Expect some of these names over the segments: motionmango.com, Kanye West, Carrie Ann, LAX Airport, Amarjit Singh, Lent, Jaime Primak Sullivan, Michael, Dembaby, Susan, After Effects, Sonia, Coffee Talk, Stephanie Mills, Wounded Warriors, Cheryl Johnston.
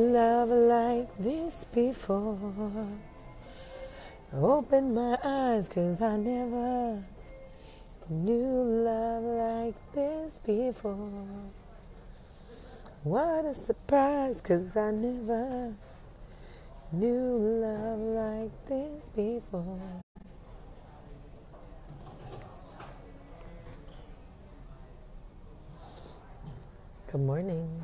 Love like this before. Open my eyes, 'cause I never knew love like this before. What a surprise, 'cause I never knew love like this before. Good morning.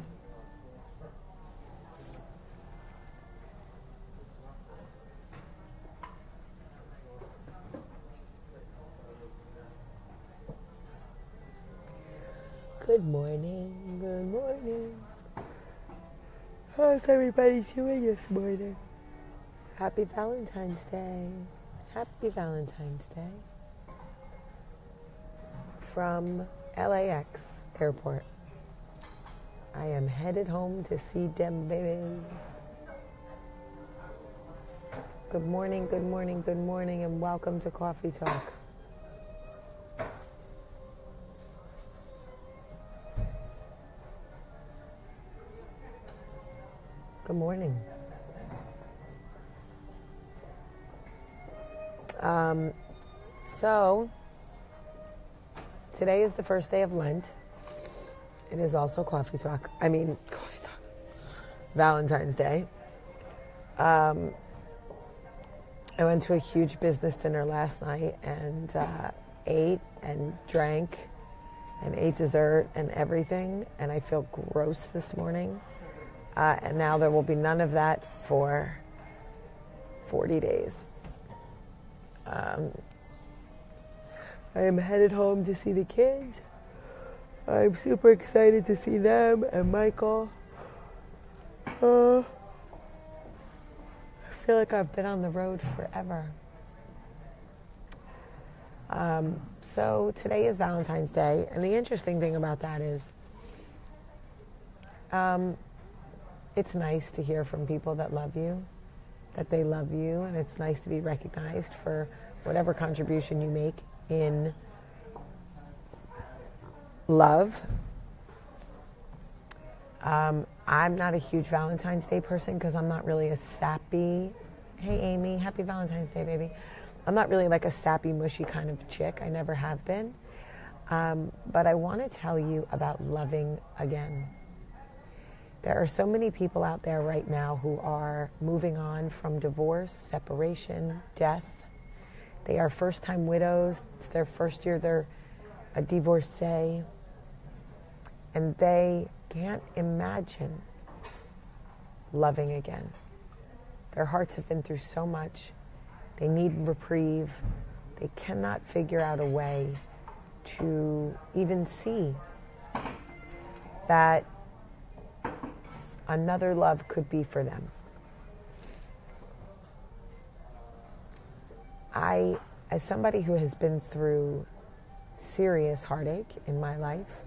Good morning, good morning. How's everybody doing this morning? Happy Valentine's Day. Happy Valentine's Day. From LAX Airport. I am headed home to see Dembaby. Good morning, good morning, good morning, and welcome to Coffee Talk. Good morning. So, today is the first day of Lent. It is also Coffee Talk. Valentine's Day. I went to a huge business dinner last night and ate and drank and ate dessert and everything. And I feel gross this morning. And now there will be none of that for 40 days. I am headed home to see the kids. I'm super excited to see them and Michael. I feel like I've been on the road forever. So today is Valentine's Day. And the interesting thing about that is... it's nice to hear from people that love you, that they love you, and it's nice to be recognized for whatever contribution you make in love. I'm not a huge Valentine's Day person because I'm not really a sappy, hey Amy, happy Valentine's Day, baby. I'm not really like a sappy, mushy kind of chick. I never have been. But I want to tell you about loving again. There are so many people out there right now who are moving on from divorce, separation, death. They are first-time widows. It's their first year they're a divorcee. And they can't imagine loving again. Their hearts have been through so much. They need reprieve. They cannot figure out a way to even see that another love could be for them. I, as somebody who has been through serious heartache in my life,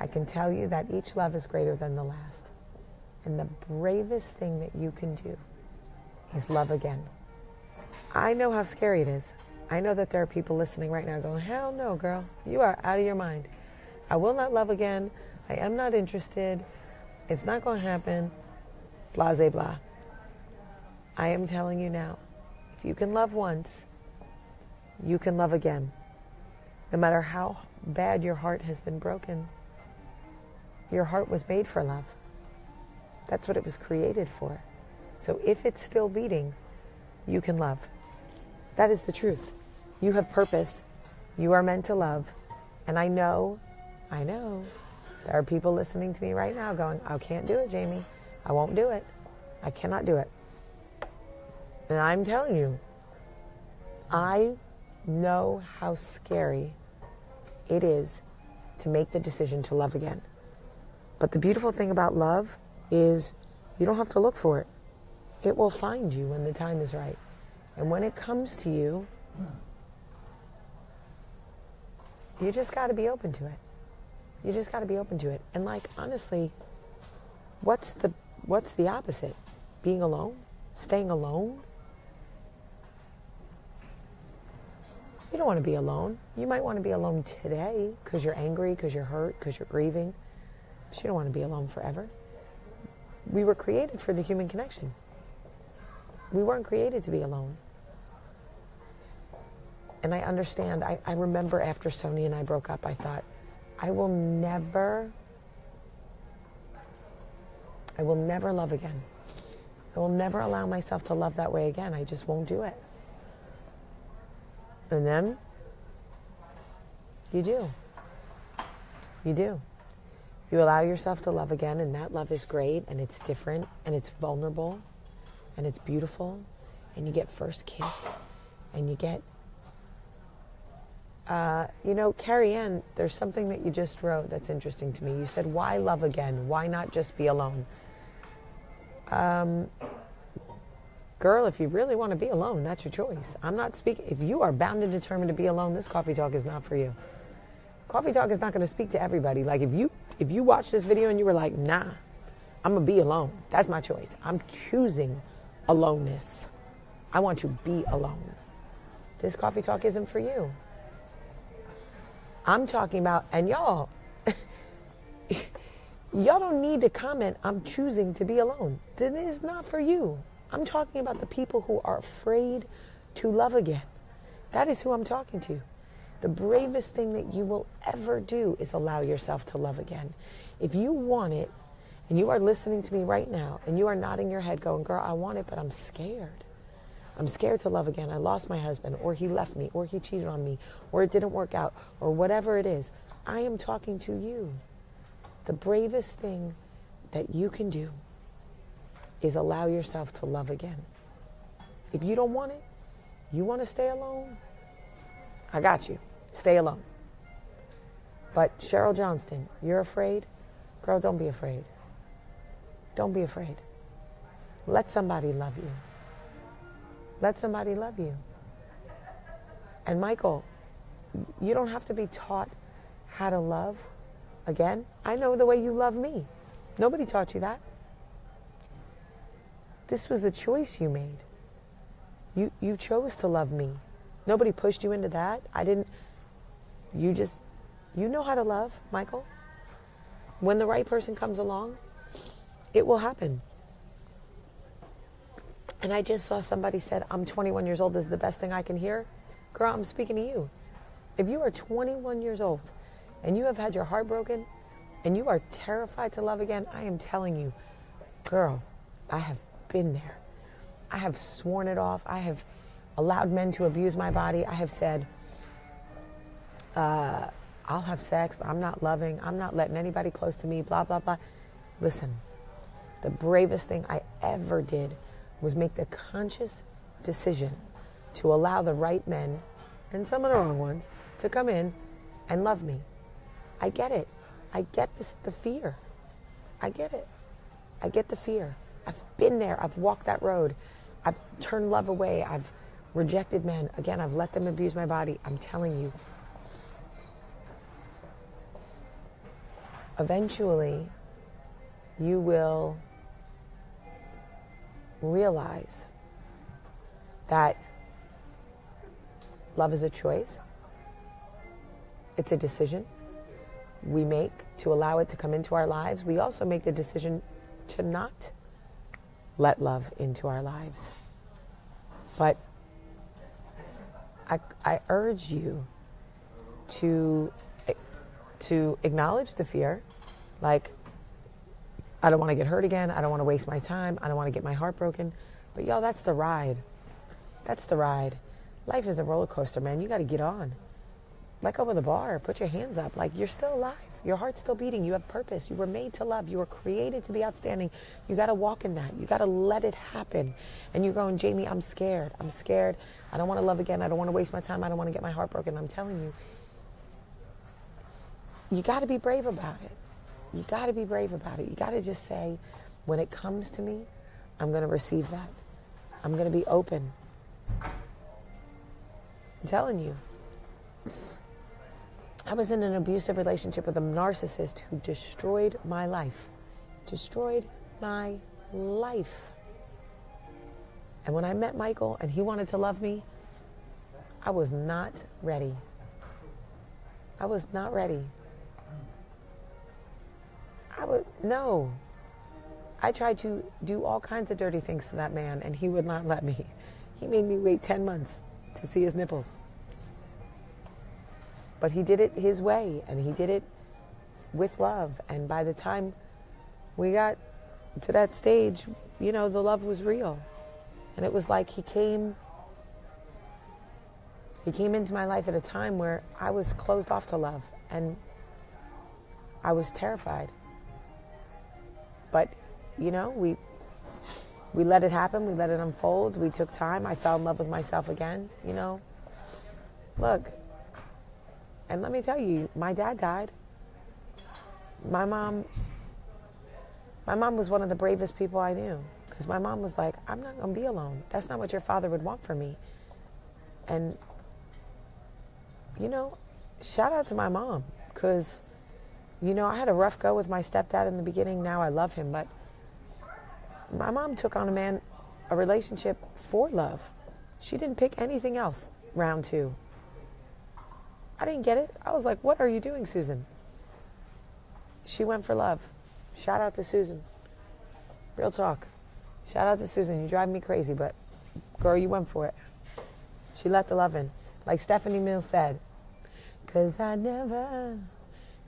I can tell you that each love is greater than the last. And the bravest thing that you can do is love again. I know how scary it is. I know that there are people listening right now going, hell no, girl, you are out of your mind. I will not love again. I am not interested. It's not going to happen, blah, blah, blah. I am telling you now, if you can love once, you can love again. No matter how bad your heart has been broken, your heart was made for love. That's what it was created for. So if it's still beating, you can love. That is the truth. You have purpose. You are meant to love. And I know. There are people listening to me right now going, I can't do it, Jamie. I won't do it. I cannot do it. And I'm telling you, I know how scary it is to make the decision to love again. But the beautiful thing about love is you don't have to look for it. It will find you when the time is right. And when it comes to you, you just got to be open to it. You just got to be open to it. And like, honestly, what's the opposite? Being alone? Staying alone? You don't want to be alone. You might want to be alone today because you're angry, because you're hurt, because you're grieving. But you don't want to be alone forever. We were created for the human connection. We weren't created to be alone. And I understand, I remember after Sonia and I broke up, I thought, I will never love again. I will never allow myself to love that way again. I just won't do it. And then, you do. You do. You allow yourself to love again, and that love is great, and it's different, and it's vulnerable, and it's beautiful, and you get first kiss, and you get... Carrie Ann, there's something that you just wrote that's interesting to me. You said, why love again? Why not just be alone? Girl, if you really want to be alone, that's your choice. I'm not speaking. If you are bound and determined to be alone, this coffee talk is not for you. Coffee talk is not going to speak to everybody. Like, if you watch this video and you were like, nah, I'm going to be alone. That's my choice. I'm choosing aloneness. I want to be alone. This coffee talk isn't for you. I'm talking about, and y'all don't need to comment, I'm choosing to be alone. This is not for you. I'm talking about the people who are afraid to love again. That is who I'm talking to. The bravest thing that you will ever do is allow yourself to love again. If you want it, and you are listening to me right now, and you are nodding your head going, girl, I want it, but I'm scared. I'm scared to love again. I lost my husband, or he left me, or he cheated on me, or it didn't work out, or whatever it is. I am talking to you. The bravest thing that you can do is allow yourself to love again. If you don't want it, you want to stay alone, I got you. Stay alone. But Cheryl Johnston, you're afraid? Girl, don't be afraid. Don't be afraid. Let somebody love you. Let somebody love you. And Michael, you don't have to be taught how to love again. I know the way you love me. Nobody taught you that. This was a choice you made. You chose to love me. Nobody pushed you into that. I didn't. You know how to love, Michael. When the right person comes along, it will happen. And I just saw somebody said, I'm 21 years old. This is the best thing I can hear. Girl, I'm speaking to you. If you are 21 years old and you have had your heart broken and you are terrified to love again, I am telling you, girl, I have been there. I have sworn it off. I have allowed men to abuse my body. I have said, I'll have sex, but I'm not loving. I'm not letting anybody close to me, blah, blah, blah. Listen, the bravest thing I ever did was make the conscious decision to allow the right men, and some of the wrong ones, to come in and love me. I get it. I get this, the fear. I get it. I get the fear. I've been there. I've walked that road. I've turned love away. I've rejected men. Again, I've let them abuse my body. I'm telling you. Eventually, you will realize that love is a choice. It's a decision we make to allow it to come into our lives. We also make the decision to not let love into our lives. But I urge you to acknowledge the fear, like, I don't want to get hurt again. I don't want to waste my time. I don't want to get my heart broken. But y'all, that's the ride. That's the ride. Life is a roller coaster, man. You got to get on. Let go of the bar. Put your hands up. Like, you're still alive. Your heart's still beating. You have purpose. You were made to love. You were created to be outstanding. You got to walk in that. You got to let it happen. And you're going, Jamie, I'm scared. I'm scared. I don't want to love again. I don't want to waste my time. I don't want to get my heart broken. I'm telling you, you got to be brave about it. You got to be brave about it. You got to just say, when it comes to me, I'm going to receive that. I'm going to be open. I'm telling you. I was in an abusive relationship with a narcissist who destroyed my life. Destroyed my life. And when I met Michael and he wanted to love me, I was not ready. I was not ready. I would, no. I tried to do all kinds of dirty things to that man, and he would not let me. He made me wait 10 months to see his nipples. But he did it his way, and he did it with love. And by the time we got to that stage, you know, the love was real. And it was like he came into my life at a time where I was closed off to love, and I was terrified. But, you know, we let it happen. We let it unfold. We took time. I fell in love with myself again, you know. Look, and let me tell you, my dad died. My mom was one of the bravest people I knew, because my mom was like, I'm not going to be alone. That's not what your father would want for me. And, you know, shout out to my mom, because, you know, I had a rough go with my stepdad in the beginning. Now I love him, but my mom took on a relationship for love. She didn't pick anything else, round two. I didn't get it. I was like, what are you doing, Susan? She went for love. Shout out to Susan. Real talk. Shout out to Susan. You drive me crazy, but girl, you went for it. She let the love in. Like Stephanie Mills said, 'cause I never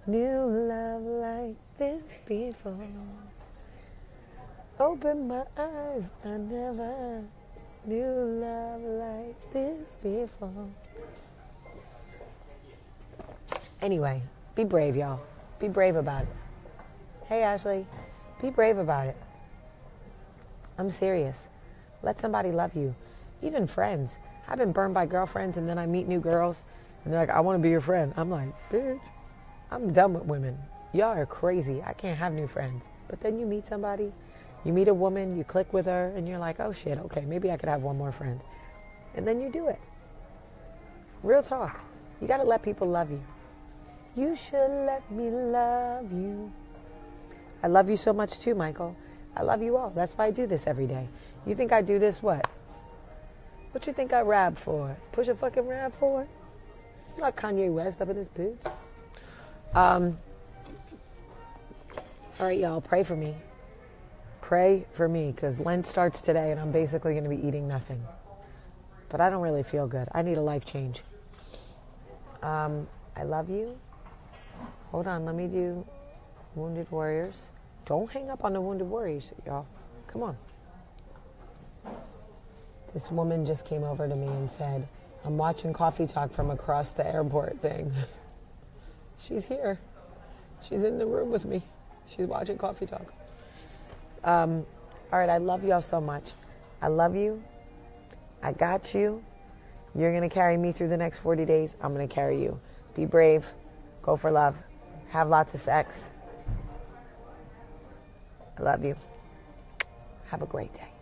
knew love like this before. Open my eyes, I never knew love like this before. Anyway, be brave, y'all. Be brave about it. Hey, Ashley, be brave about it. I'm serious. Let somebody love you. Even friends. I've been burned by girlfriends, and then I meet new girls, and they're like, I want to be your friend. I'm like, bitch, I'm done with women. Y'all are crazy. I can't have new friends. But then you meet somebody. You meet a woman, you click with her, and you're like, oh, shit, okay, maybe I could have one more friend. And then you do it. Real talk. You got to let people love you. You should let me love you. I love you so much, too, Michael. I love you all. That's why I do this every day. You think I do this what? What you think I rap for? Push a fucking rap for? I'm not Kanye West up in this bitch. All right, y'all, pray for me. Pray for me, because Lent starts today, and I'm basically going to be eating nothing. But I don't really feel good. I need a life change. I love you. Hold on, let me do Wounded Warriors. Don't hang up on the Wounded Warriors, y'all. Come on. This woman just came over to me and said, I'm watching Coffee Talk from across the airport thing. She's here. She's in the room with me. She's watching Coffee Talk. All right, I love y'all so much. I love you. I got you. You're going to carry me through the next 40 days. I'm going to carry you. Be brave. Go for love. Have lots of sex. I love you. Have a great day.